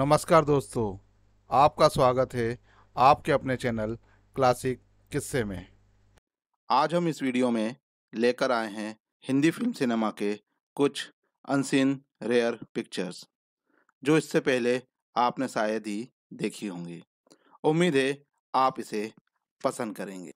नमस्कार दोस्तों, आपका स्वागत है आपके अपने चैनल क्लासिक किस्से में। आज हम इस वीडियो में लेकर आए हैं हिंदी फिल्म सिनेमा के कुछ अनसीन रेयर पिक्चर्स जो इससे पहले आपने शायद ही देखी होंगी। उम्मीद है आप इसे पसंद करेंगे।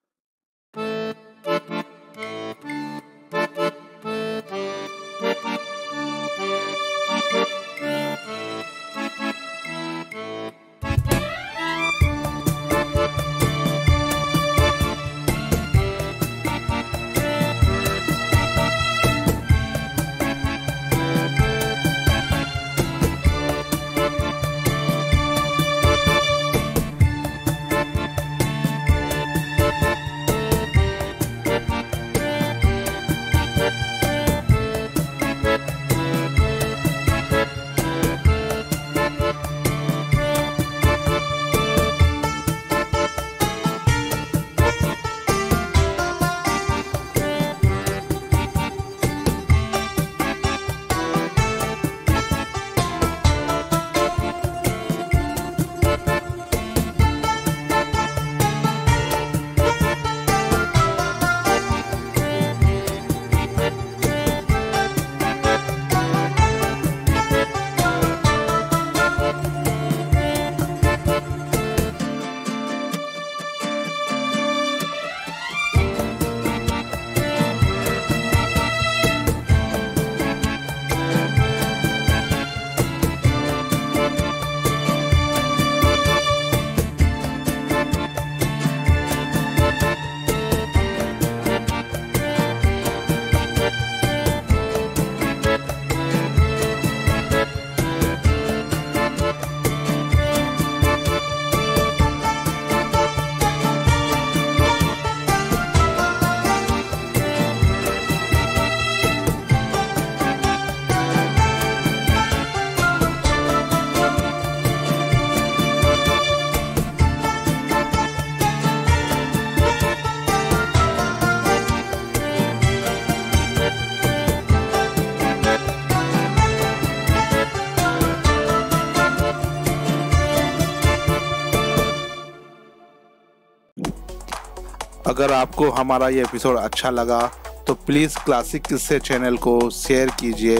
अगर आपको हमारा ये एपिसोड अच्छा लगा तो प्लीज़ क्लासिक किस्से चैनल को शेयर कीजिए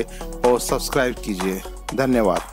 और सब्सक्राइब कीजिए। धन्यवाद।